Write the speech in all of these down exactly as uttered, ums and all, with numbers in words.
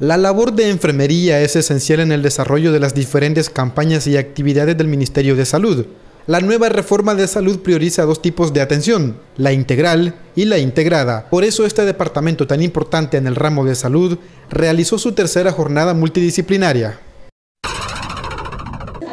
La labor de enfermería es esencial en el desarrollo de las diferentes campañas y actividades del Ministerio de Salud. La nueva reforma de salud prioriza dos tipos de atención, la integral y la integrada. Por eso este departamento tan importante en el ramo de salud realizó su tercera jornada multidisciplinaria.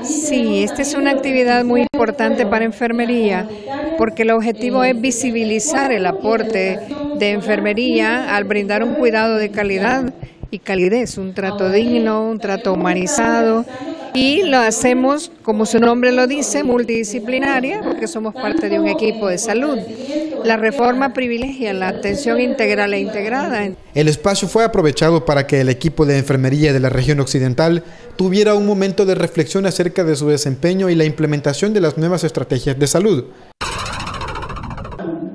Sí, esta es una actividad muy importante para enfermería porque el objetivo es visibilizar el aporte de enfermería al brindar un cuidado de calidad y calidez, un trato digno, un trato humanizado. Y lo hacemos, como su nombre lo dice, multidisciplinaria, porque somos parte de un equipo de salud. La reforma privilegia la atención integral e integrada. El espacio fue aprovechado para que el equipo de enfermería de la región occidental tuviera un momento de reflexión acerca de su desempeño y la implementación de las nuevas estrategias de salud.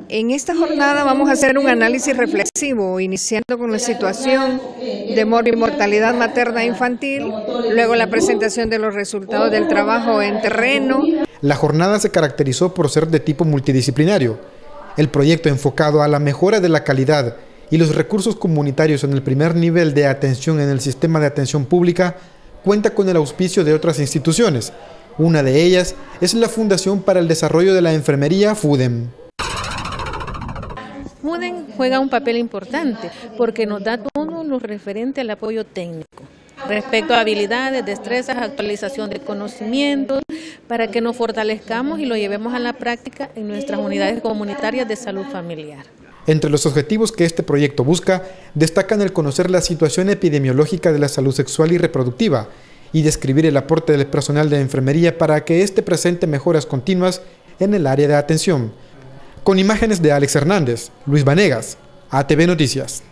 En esta jornada vamos a hacer un análisis reflexivo, iniciando con la situación de mortalidad materna e infantil, luego la presentación de los resultados del trabajo en terreno. La jornada se caracterizó por ser de tipo multidisciplinario. El proyecto enfocado a la mejora de la calidad y los recursos comunitarios en el primer nivel de atención en el sistema de atención pública cuenta con el auspicio de otras instituciones. Una de ellas es la Fundación para el Desarrollo de la Enfermería, FUDEM. FUDEM juega un papel importante porque nos da todo lo referente al apoyo técnico, respecto a habilidades, destrezas, actualización de conocimientos, para que nos fortalezcamos y lo llevemos a la práctica en nuestras unidades comunitarias de salud familiar. Entre los objetivos que este proyecto busca, destacan el conocer la situación epidemiológica de la salud sexual y reproductiva y describir el aporte del personal de enfermería para que éste presente mejoras continuas en el área de atención. Con imágenes de Alex Hernández, Luis Banegas, A T V Noticias.